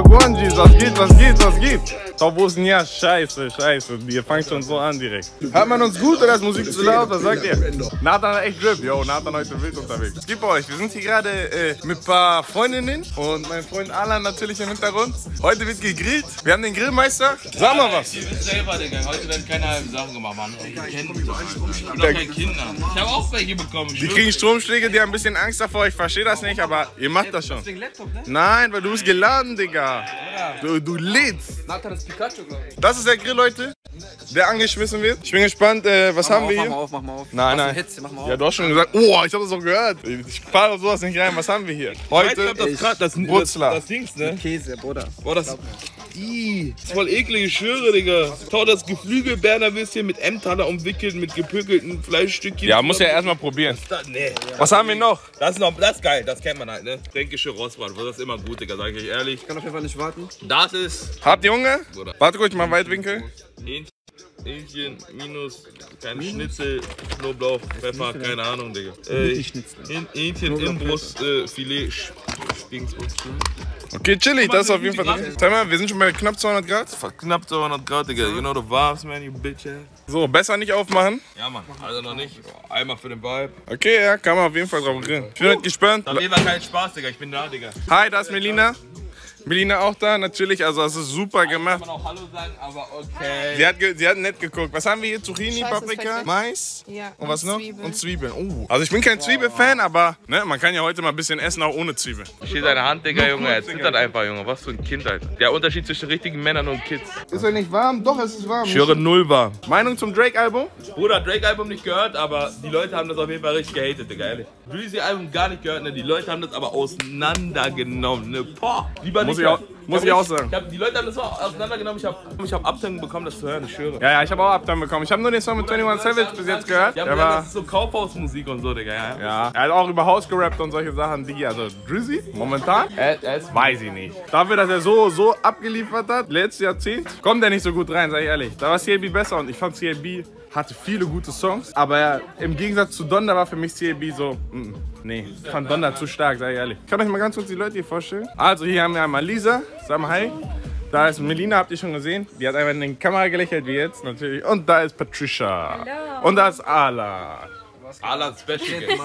Guanjis, was geht, was geht, was geht? Tausendjahr, scheiße, scheiße. Ihr fangt schon so an direkt. Hört man uns gut oder ist Musik zu laut? Was sagt ihr? Nathan hat echt Glück. Yo, Nathan heute wild unterwegs. Es gibt euch. Wir sind hier gerade mit ein paar Freundinnen und mein Freund Alan natürlich im Hintergrund. Heute wird gegrillt. Wir haben den Grillmeister. Sag mal was. Ich bin selber, Digga. Heute werden keine halben Sachen gemacht, Mann. Ich kenne mich. Ich hab doch keine Kinder. Ich hab auch welche bekommen. Die kriegen Stromschläge, die haben ein bisschen Angst davor. Ich verstehe das nicht, aber ihr macht das schon. Ist das Ding Laptop, ne? Nein, weil du bist geladen, Digga. Du lädst. Nathan ist Pikachu, glaube ich. Das ist der Grill, Leute, der angeschmissen wird. Ich bin gespannt, was haben wir hier? Mach mal auf, mach mal auf. Nein, nein. Hitze, mach mal auf. Ja, du hast schon gesagt, oh, ich hab das auch gehört. Ich fahre auf sowas nicht rein. Was haben wir hier? Heute das Brutzler. Das Dings, ne? Mit Käse, Bruder. Boah, das ist voll eklig, ich schwöre, Digga. Tau das Geflügel Bernerwürstchen mit Emmentaler umwickelt, mit gepökelten Fleischstückchen. Ja, muss ja erstmal probieren. Nee. Was haben wir noch? Das ist noch, das ist geil, das kennt man halt, ne? Fränkische Rostbraten, das ist immer gut, Digga, sag ich ehrlich. Ich kann auf jeden Fall nicht warten. Das ist... Habt ihr Hunger? Bruder. Warte kurz, mal Weitwinkel. Hähnchen minus, kein Schnitzel, Knoblauch, Pfeffer, keine Ahnung, Digga. Hähnchen, Inbrust, Filet, Spinksbrust. Okay, chillig, das ist auf jeden Fall. Sag mal, wir sind schon bei knapp 200 Grad. Knapp 200 Grad, Digga. You know the vibes, man, you bitch. So, besser nicht aufmachen. Ja, Mann, also noch nicht. Einmal für den Vibe. Okay, ja, kann man auf jeden Fall drauf grillen. Ich bin halt gespannt. Da war kein Spaß, Digga. Ich bin da, Digga. Hi, da ist Melina. Melina auch da, natürlich, also das ist super gemacht. Kann man auch Hallo sagen, aber okay. Sie hat nett geguckt. Was haben wir hier? Zucchini, Scheiße, Paprika, Mais ja, und was noch? Zwiebeln. Und Zwiebeln. Oh. Also ich bin kein Zwiebelfan, aber ne, man kann ja heute mal ein bisschen essen, auch ohne Zwiebeln. Steht deine Hand, Digga, Junge, er zittert einfach, Junge. Was für ein Kind, Alter. Der Unterschied zwischen richtigen Männern und Kids. Ist er nicht warm? Doch, es ist warm. Ich höre null warm. Meinung zum Drake-Album? Bruder, Drake-Album nicht gehört, aber die Leute haben das auf jeden Fall richtig gehatet, Digga, ehrlich. Breezy-Album gar nicht gehört, ne? Die Leute haben das aber auseinandergenommen, ne? Boah, lieber nicht. Muss ich auch sagen. Die Leute haben das auch auseinandergenommen. Ich hab Uptime bekommen, das zu hören, ich schwöre. Ja, ja, ich habe auch Uptime bekommen. Ich habe nur den Song mit 21 Savage bis jetzt gehört. Ja, das ist so Kaufhausmusik und so, Digga. Ja, ja. Er hat auch über House gerappt und solche Sachen, Digga. Also, Drizzy, momentan, weiß ich nicht. Dafür, dass er so abgeliefert hat, letztes Jahrzehnt, kommt er nicht so gut rein, sag ich ehrlich. Da war CLB besser und ich fand CLB hatte viele gute Songs, aber im Gegensatz zu Donda war für mich CLB so, nee, ich fand Donda zu stark, sag ich ehrlich. Ich kann euch mal ganz kurz die Leute hier vorstellen. Also hier haben wir einmal Lisa, sag mal hi. Da ist Melina, habt ihr schon gesehen, die hat einfach in die Kamera gelächelt, wie jetzt natürlich. Und da ist Patricia. Hello. Und da ist Ala. Ala Special Guest.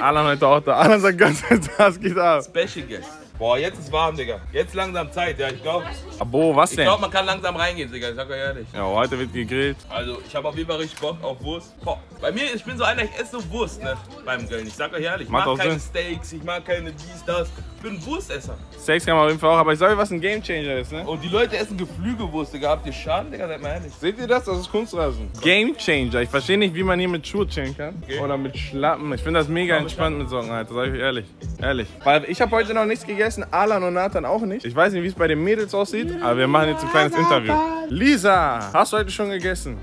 Ala meinte auch da. Ala sagt ganz, das geht ab. Special Guest. Boah, jetzt ist warm, Digga. Jetzt langsam Zeit, ja, ich glaube. Abo, was denn? Ich glaube, man kann langsam reingehen, Digga, ich sag euch ehrlich. Ja, heute wird gegrillt. Also, ich habe auf jeden Fall richtig Bock auf Wurst. Boah, bei mir, ich bin so einer, ich esse so Wurst, ne, beim Grillen. Ich sag euch ehrlich, ich mag keine Steaks, ich mag keine dies, das. Ich bin ein Wurstesser. Steaks kann man auf jeden Fall auch, aber ich sag euch, was ein Gamechanger ist, ne? Und die Leute essen Geflügelwurst, Digga. Habt ihr Schaden, Digga? Seid mal ehrlich. Seht ihr das? Das ist Kunstrasen. Gamechanger. Ich verstehe nicht, wie man hier mit Schuhe chillen kann. Okay. Oder mit Schlappen. Ich finde das mega entspannt mit Socken, Alter. Sag ich euch ehrlich. Ehrlich. Weil ich habe heute noch nichts gegessen. Alan und Nathan auch nicht. Ich weiß nicht, wie es bei den Mädels aussieht, aber wir machen jetzt ein kleines Interview. Lisa, hast du heute schon gegessen?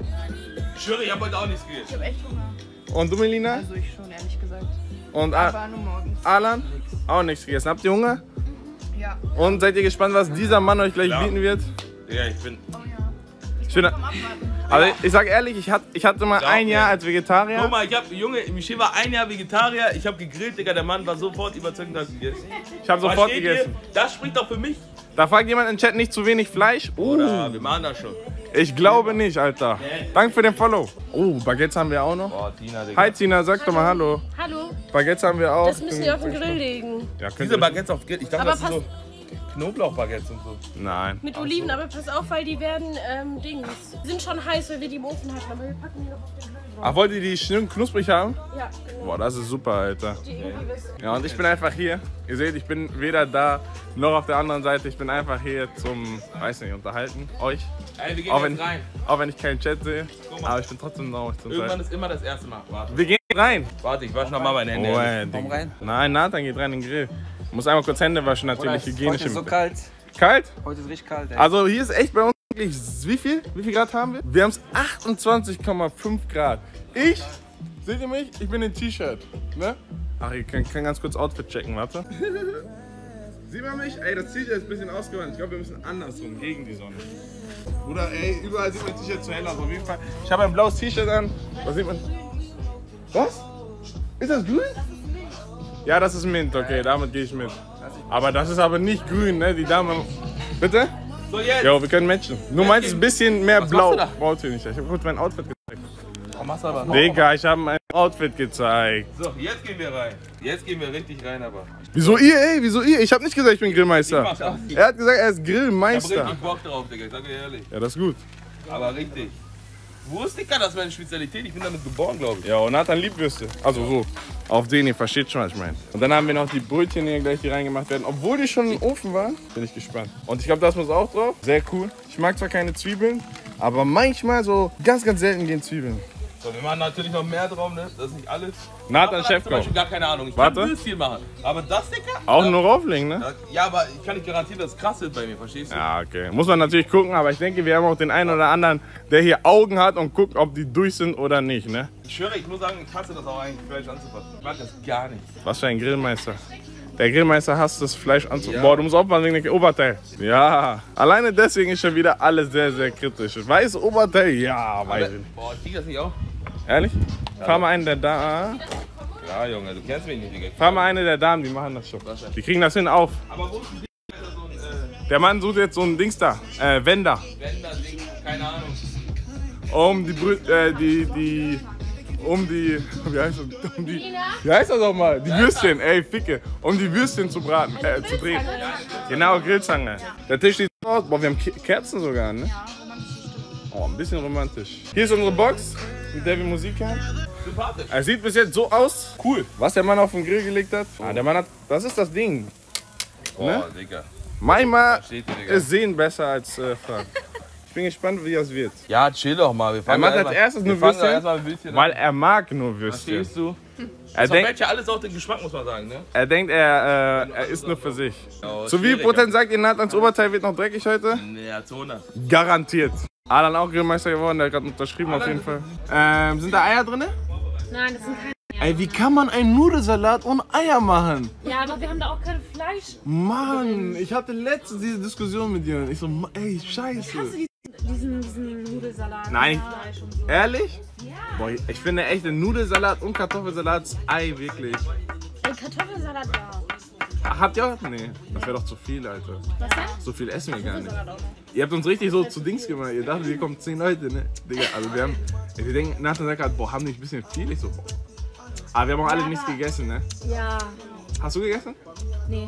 Ich schwöre, ich habe heute auch nichts gegessen. Ich habe echt Hunger. Und du, Melina? Also ich schon, ehrlich gesagt. Und aber nur morgens. Alan? Auch nichts gegessen. Habt ihr Hunger? Ja. Und seid ihr gespannt, was dieser Mann euch gleich bieten wird? Ja, ich bin... Oh, ja. Ich bin also ich sag ehrlich, ich hatte mal ein Jahr als Vegetarier. Guck mal, Junge, Michee war ein Jahr Vegetarier, ich habe gegrillt, Digga, der Mann war sofort überzeugt, dass ich gegessen. Ich habe sofort gegessen. Das spricht doch für mich. Da fragt jemand im Chat nicht zu wenig Fleisch. Oder wir machen das schon. Ich glaube nicht, Alter. Nee. Danke für den Follow. Oh, Baguettes haben wir auch noch. Oh, Tina, Digga. Hi Tina, sag doch mal hallo. Hallo. Baguettes haben wir auch. Das müssen wir auf den Grill legen. Ja, diese Baguettes auf Grill, ich dachte, das ist so... Knoblauchbaguettes und so. Nein. Mit Oliven, aber pass auf, weil die werden Dings. Die sind schon heiß, weil wir die im Ofen hatten, aber wir packen die noch auf den Grill. Ach, wollt ihr die schön knusprig haben? Ja. Genau. Boah, das ist super, Alter. Ja, und ich bin einfach hier. Ihr seht, ich bin weder da noch auf der anderen Seite. Ich bin einfach hier zum, weiß nicht, unterhalten. Euch. Ey, wir gehen jetzt rein. Auch wenn ich keinen Chat sehe. Aber ich bin trotzdem traurig zum Teil. Irgendwann ist immer das erste Mal. Warte. Wir gehen rein. Warte, ich wasche nochmal meine Hände. Komm rein. Nein, Nathan geht rein in den Grill. Muss einmal kurz Hände waschen, natürlich hygienisch. Heute ist so kalt. Kalt? Heute ist richtig kalt, ey. Also hier ist echt bei uns wirklich, wie viel Grad haben wir? Wir haben es 28,5 Grad. Ich, seht ihr mich? Ich bin in T-Shirt, ne? Ach, ich kann ganz kurz Outfit checken, warte. Sieht man mich? Ey, das T-Shirt ist ein bisschen ausgewandt. Ich glaube, wir müssen andersrum, gegen die Sonne. Bruder, ey, überall sieht mein T-Shirt zu hell aus, auf jeden Fall. Ich habe ein blaues T-Shirt an. Was sieht man? Was? Ist das grün? Ja, das ist Mint, okay, damit gehe ich mit. Aber das ist aber nicht grün, ne? Die Dame Bitte? So jetzt. Jo, wir können matchen. Nur meins ist ein bisschen mehr blau. Braucht ihr nicht. Ich habe kurz mein Outfit gezeigt. Oh, Digga, ich habe mein Outfit gezeigt. So, jetzt gehen wir rein. Jetzt gehen wir richtig rein, aber. Wieso ihr, ey? Wieso ihr? Ich habe nicht gesagt, ich bin Grillmeister. Er hat gesagt, er ist Grillmeister. Ich hab richtig Bock drauf, Digga. Ich sag dir ehrlich. Ja, das ist gut. Aber richtig. Wurst, Digga, das ist meine Spezialität. Ich bin damit geboren, glaube ich. Ja, und Nathan liebt Würste. Also so. Auf den, ihr versteht schon, was ich meine. Und dann haben wir noch die Brötchen, die gleich hier reingemacht werden. Obwohl die schon im Ofen waren, bin ich gespannt. Und ich glaube, das muss auch drauf. Sehr cool. Ich mag zwar keine Zwiebeln, aber manchmal so ganz, ganz selten gehen Zwiebeln. So, wir machen natürlich noch mehr drauf, ne? Das ist nicht alles. Nathan Chefkoch. Ich gar keine Ahnung. Ich kann ein bisschen machen. Aber das, Digga. Auch nur rauflegen, ne? Ja, aber ich kann nicht garantieren, dass es krass ist bei mir, verstehst du? Ja, okay. Muss man natürlich gucken, aber ich denke, wir haben auch den einen oder anderen, der hier Augen hat und guckt, ob die durch sind oder nicht, ne? Ich schwöre, ich muss sagen, ich hasse das auch eigentlich, Fleisch anzufassen. Ich mag das gar nicht. Was für ein Grillmeister. Der Grillmeister hasst das Fleisch anzufassen. Ja. Boah, du musst aufpassen wegen dem Oberteil. Ja. Alleine deswegen ist schon wieder alles sehr, sehr kritisch. Weiß Oberteil? Ja, weiß ich. Boah, ich krieg das nicht auch. Ehrlich? Ja. Fahr mal einen der Damen. Ja, Junge, du kennst mich nicht, Digga. Fahr mal eine der Damen, die machen das schon. Die kriegen das hin auf. Aber wo ist ein Ding? So ein, der Mann sucht jetzt so ein Dings da. Wender. Wender, Ding, keine Ahnung. Wie heißt das auch mal? Die Würstchen, ey, Ficke. Um die Würstchen zu braten, zu drehen. Genau, Grillzange. Ja. Der Tisch sieht so aus. Boah, wir haben Kerzen sogar, ne? Ja, romantisch stimmt. Oh, ein bisschen romantisch. Hier ist unsere Box, mit der wir Musik haben. Sympathisch. Es sieht bis jetzt so aus. Cool. Was der Mann auf den Grill gelegt hat. Ah, der Mann hat, das ist das Ding. Oh, ne? Digga. Manchmal ist Sehen besser als Fragen. Ich bin gespannt, wie das wird. Ja, chill doch mal. Wir fangen als erstes nur Würstchen, weil er mag nur Würstchen. Verstehst du? Er denkt ja alles auf den Geschmack, muss man sagen, ne? Er denkt, er isst nur für sich. Oh, zu wie viel Prozent sagt ihr, Nathans Oberteil wird noch dreckig heute? Ja, zu 100. Garantiert. Alan auch Grillmeister geworden, der hat gerade unterschrieben auf jeden Fall. Sind da Eier drin? Nein, das sind keine. Ey, wie kann man einen Nudelsalat ohne Eier machen? Ja, aber wir haben da auch kein Fleisch. Mann, ich hatte letztens diese Diskussion mit dir und ich so, ey, scheiße. Ich hasse diesen Nudelsalat. Nein, Fleisch und so. Ehrlich? Ja. Boah, ich finde echt den Nudelsalat und Kartoffelsalat Ei, wirklich. Ey, Kartoffelsalat, ja. Habt ihr auch? Nee, das wäre doch zu viel, Alter. Was denn? So viel essen wir gar nicht. Ihr habt uns richtig so zu Dings gemacht. Ihr dachtet, hier kommen 10 Leute, ne? Digga, also wir denken nach der Zeit, boah, haben nicht ein bisschen viel? Ich so, boah. Aber wir haben auch alle nichts gegessen, ne? Ja. Hast du gegessen? Nee.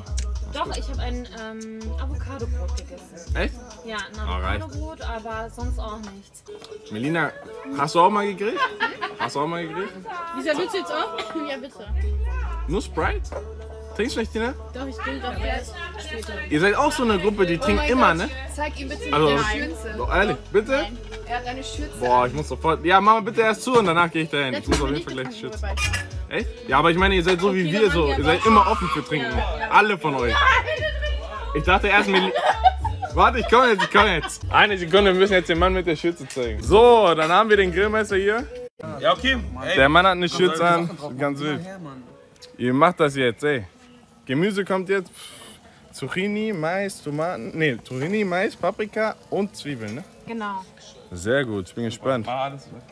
Doch, ich habe ein Avocado-Brot gegessen. Echt? Ja, ein Avocado-Brot, aber sonst auch nichts. Melina, hast du auch mal gegrillt? Hast du auch mal gegrillt? Wieso willst du jetzt auch? Ja, bitte. Nur Sprite? Trinkst du nicht, Tina? Doch, ich trinke doch erst später. Ihr seid auch so eine Gruppe, die trinkt immer, ne? Zeig ihm bitte die Schürze. Doch, ehrlich, bitte? Nein. Er hat eine Schürze. Boah, ich muss sofort. Ja, mach mal bitte erst zu und danach gehe ich dahin. Ich muss auf jeden Fall gleich die Schürze. Echt? Ja, aber ich meine, ihr seid so wie wir, so. Ihr seid immer offen für Trinken. Alle von euch. Ich dachte erst mal. Warte, ich komme jetzt, ich komme jetzt. Eine Sekunde, wir müssen jetzt den Mann mit der Schürze zeigen. So, dann haben wir den Grillmeister hier. Ja, okay. Ey. Der Mann hat eine Schürze an. Ganz wild. Ihr macht das jetzt, ey. Gemüse kommt jetzt. Zucchini, Mais, Tomaten. Nee, Zucchini, Mais, Paprika und Zwiebeln, ne? Genau. Sehr gut, ich bin gespannt.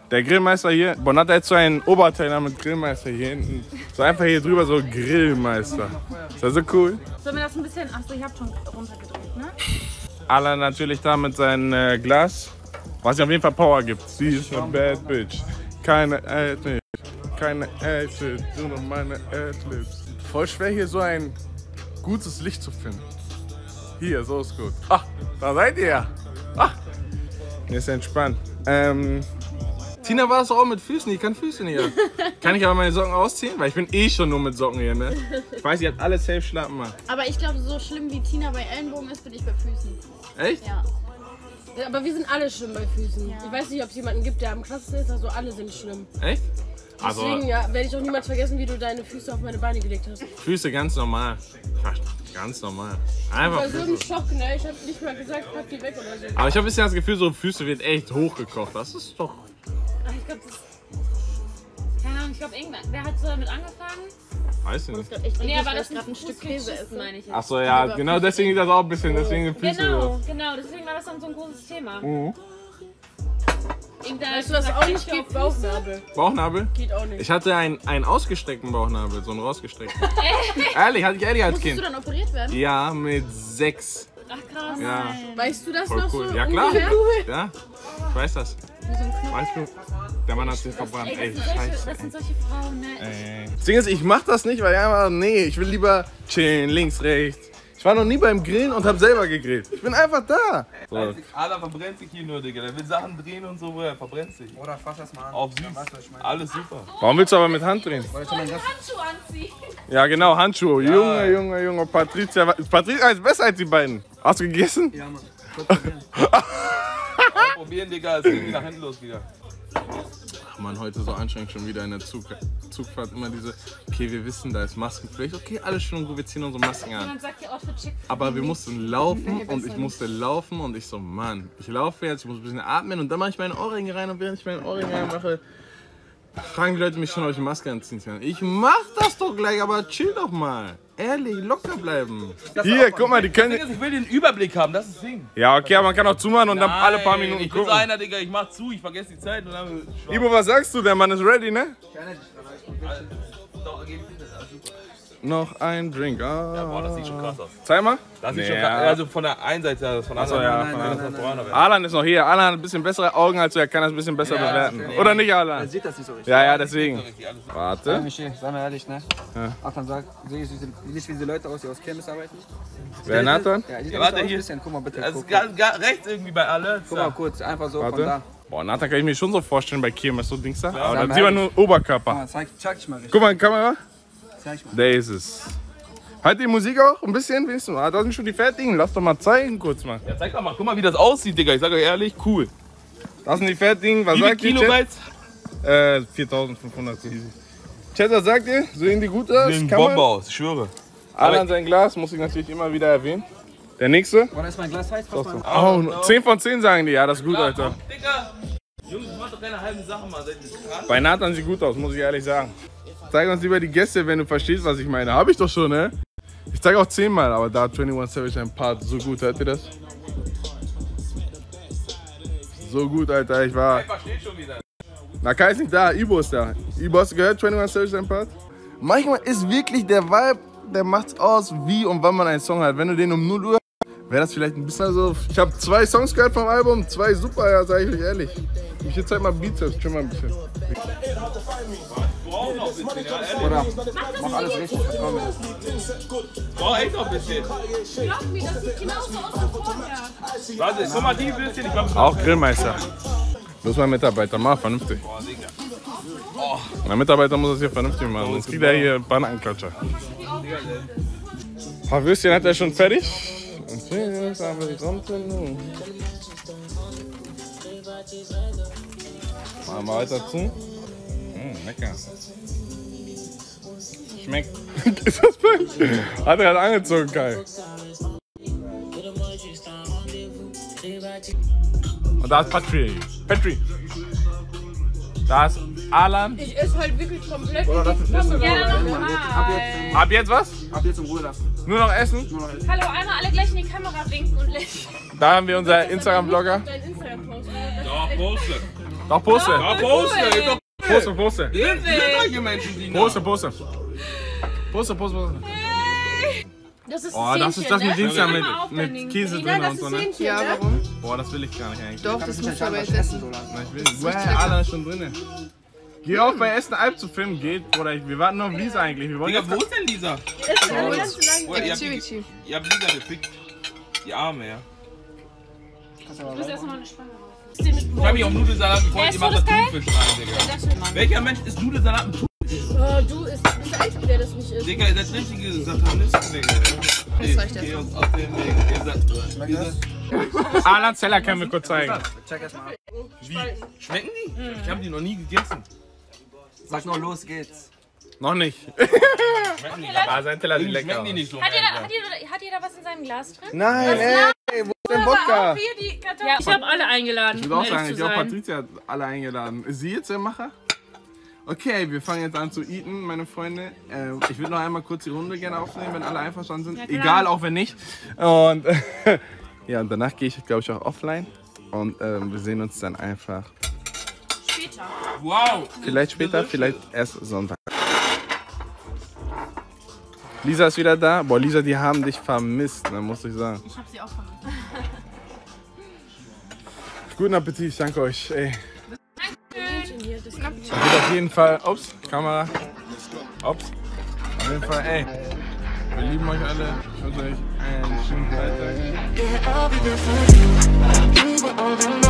Der Grillmeister hier, Bonn hat jetzt so einen Oberteil mit Grillmeister hier hinten. So einfach hier drüber so Grillmeister. Ist das so cool? Sollen wir das ein bisschen, achso, ich hab schon runtergedreht, ne? Alan natürlich da mit seinem Glas, was ihm auf jeden Fall Power gibt. Sie ist eine bad bitch. Keine Adlibs, nur noch meine Adlibs. Voll schwer hier so ein gutes Licht zu finden. Hier, so ist gut. Ach, da seid ihr ja. Ach. Ist entspannt. Tina war es auch mit Füßen, ich kann Füße nicht haben. Kann ich aber meine Socken ausziehen? Weil ich bin eh schon nur mit Socken hier, ne? Ich weiß, ihr habt alle safe Schlappen mal. Aber ich glaube, so schlimm wie Tina bei Ellenbogen ist, bin ich bei Füßen. Echt? Ja. Aber wir sind alle schlimm bei Füßen. Ja. Ich weiß nicht, ob es jemanden gibt, der am krassesten ist, also alle sind schlimm. Echt? Also, deswegen ja, werde ich auch niemals vergessen, wie du deine Füße auf meine Beine gelegt hast. Füße ganz normal. Ganz normal. Einfach. Ich war so im Schock, ne? Ich hab nicht mal gesagt, pack die weg oder so. Aber ich habe ein bisschen das Gefühl, so Füße wird echt hochgekocht. Das ist doch. Ach, ich glaube, das ist. Keine Ahnung, ich glaube, wer hat so damit angefangen? Weiß ich nicht. Nee, aber das gerade ein Stück Käse ist, meine ich jetzt. Achso, ja, genau deswegen geht das auch ein bisschen. Deswegen Füße. Genau, deswegen war das dann so ein großes Thema. Weißt du, was auch nicht geht? Bauchnabel. Bauchnabel? Geht auch nicht. Ich hatte einen ausgestreckten Bauchnabel, so einen rausgestreckten. Ehrlich, hatte ich als Kind. Musstest du dann operiert werden? Ja, mit 6. Ach krass. Ja. Weißt du das voll noch cool. So? Ja klar. Ja. Ich weiß das. Weißt du, der Mann hat sich verbrannt. Ey, scheiße. Das sind solche Frauen, ne? Ey. Das Ding ist, ich mach das nicht, weil ja, nee, ich will lieber chillen, links, rechts. Ich war noch nie beim Grillen und hab selber gegrillt. Ich bin einfach da. So. Alter verbrennt sich hier nur, Digga. Der will Sachen drehen und so, er verbrennt sich. Oder fass das mal an. Auf süß. Weißt du, ich meine. Alles super. Warum willst du aber mit Hand drehen? Ich wollte Handschuhe anziehen. Ja genau, Handschuhe. Ja. Junge, Junge, Junge. Patricia ist besser als die beiden. Hast du gegessen? Ja, Mann. Probieren, Digga. Es ging wieder nach hinten los, Digga. Ach man, heute so anstrengend schon wieder in der Zugfahrt immer diese, okay, wir wissen, da ist Maskenpflicht, okay, alles schon gut, wir ziehen unsere Masken an. Aber wir mussten laufen und ich musste laufen und ich so, Mann, ich laufe jetzt, ich muss ein bisschen atmen und dann mache ich meine Ohrringe rein und während ich meine Ohrringe rein mache, fragen die Leute mich schon, ob ich eine Maske anziehen kann. Ich mach das doch gleich, aber chill doch mal. Ehrlich, locker bleiben. Hier, guck mal, die können... Ist, ich will den Überblick haben, das ist das Ding. Ja, okay, aber man kann auch zumachen und dann alle paar Minuten gucken. Ich bin so einer, Digga, ich mach zu, ich vergesse die Zeit und dann... Ibo, was sagst du? Der Mann ist ready, ne? Noch ein Drink, ah. Ja, boah, das sieht schon krass aus. Zeig mal. Das sieht schon krass aus. Also von der einen Seite, das von der anderen. Ja, nein. Alan ist noch hier. Alan hat ein bisschen bessere Augen als du, er kann das ein bisschen besser bewerten. Oder nicht, Alan? Er sieht das nicht so richtig. Ja, ja, deswegen. Warte. Ja, Michee, sei mal ehrlich, ne? Ja. Nathan sagt, sehe ich nicht wie diese Leute aus, die aus Kirmes arbeiten? Wer, Nathan? Ja, ich warte hier. Guck mal bitte. Das ist gar rechts irgendwie bei alle. Guck mal kurz, einfach so warte. Von da. Boah, Nathan kann ich mir schon so vorstellen bei Kirmes, so Dings da. Ja, aber da sieht man nur Oberkörper. Ja, zeig dich mal richtig. Guck mal in die Kamera. Der ist es. Halt die Musik auch ein bisschen, wenigstens. Ah, da sind schon die fertigen. Lass doch mal zeigen, kurz mal. Ja, zeig doch mal. Guck mal, wie das aussieht, Digga. Ich sag euch ehrlich, cool. Das sind die fertigen. Was sagt ihr? Wie viel Kilobytes? 4500. Chat, was sagt ihr? Sehen die gut aus? Sehen Bombe aus, ich schwöre. Alan sein Glas, muss ich natürlich immer wieder erwähnen. Der nächste. Boah, da ist mein Glas heiß. Oh, 10 von 10 sagen die. Ja, das ist gut, Alter. Digga. Jungs, mach doch keine halben Sachen mal. Bei Nathan sieht gut aus, muss ich ehrlich sagen. Zeig uns lieber die Gäste, wenn du verstehst, was ich meine. Hab ich doch schon, ne? Ich zeig auch 10-mal, aber da 21 Savage ein Part so gut, hört ihr das? So gut, Alter, ich war... Ich versteh schon wieder. Na, Kai ist nicht da, Ibo ist da. Ibo, hast du gehört, 21 Savage ein Part? Manchmal ist wirklich der Vibe, der macht's aus, wie und wann man einen Song hat. Wenn du den um 0 Uhr... Wäre das vielleicht ein bisschen so... Ich habe 2 Songs gehört vom Album, 2 super, ja, sag ich euch ehrlich. Ich jetzt halt mal Bizeps, chill mal ein bisschen. Brauch noch ein bisschen, ja, ehrlich. Mach alles richtig, vertrau mir. Brauch echt noch ein bisschen. Glaub mir, das sieht genauso aus wie vorher. Warte, guck mal die bisschen, ich glaub... Auch Grillmeister. Das ist mein Mitarbeiter, mach vernünftig. Boah, Digga. Mein Mitarbeiter muss das hier vernünftig machen, sonst kriegt er hier Bananenklatscher. Ein paar Würstchen hat er schon fertig. Machen wir weiter zu. Lecker. Schmeckt. Ist das fein? Hat er halt angezogen, Kai. Und da ist Patrick. Da ist Alan. Ich esse halt wirklich komplett. Oder das ist ab jetzt was? Ab jetzt in Ruhe lassen. Nur noch essen? Hallo, einmal alle gleich in die Kamera winken und lächeln. Da haben wir unseren Instagram-Blogger. Doch, poste. Poste. Hey. Das ist oh, das ist das mit Dienstag mit Käse drin und so, ne? Ja, warum? Boah, das will ich gar nicht eigentlich. Doch, das muss aber jetzt essen. Nein, ich will nicht. Boah, Alan ist schon drin. Geh auch bei Essen Alp zu filmen, geht, Bruder. Wir warten noch auf Lisa eigentlich. Wir wollen Digga, wo ist denn Lisa? Ihr habt Lisa gepickt. Die Arme, ja. Du bist erstmal eine Spanne. Ich hab mich auf Nudelsalat gefreut, ihr macht das Thunfisch rein, Digga. Welcher Mensch ist Nudelsalat mit Thunfisch? Du bist der Einzige, der das nicht isst. Digga, ihr seid richtige Satanisten, Digga. Was reicht das? Geh uns auf den Weg. Ihr seid... Alan Zeller können wir kurz zeigen. Check erstmal ab. Wie? Schmecken die? Ich hab die noch nie gegessen. Sag nur, los geht's. Noch nicht. Schmecken die lecker. Sein Teller sieht lecker aus. Nicht so hat jeder was in seinem Glas drin? Nein, ey, wo ist denn Wodka? Ja, ich hab alle eingeladen. Ich will auch sagen, ich glaube, Patricia hat alle eingeladen. Ist sie jetzt der Macher? Okay, wir fangen jetzt an zu eaten, meine Freunde. Ich will noch einmal kurz die Runde gerne aufnehmen, wenn alle einverstanden sind. Ja, egal, auch wenn nicht. Und ja, und danach gehe ich, glaube ich, auch offline. Und wir sehen uns dann einfach. Wow! Vielleicht später, vielleicht erst Sonntag. Lisa ist wieder da. Boah, Lisa, die haben dich vermisst, ne, muss ich sagen. Ich hab sie auch vermisst. Guten Appetit, ich danke euch. Ey. Dankeschön. Das geht auf jeden Fall. Ups, Kamera. Ups. Auf jeden Fall, ey. Wir lieben euch alle. Ich wünsche euch einen schönen Freitag.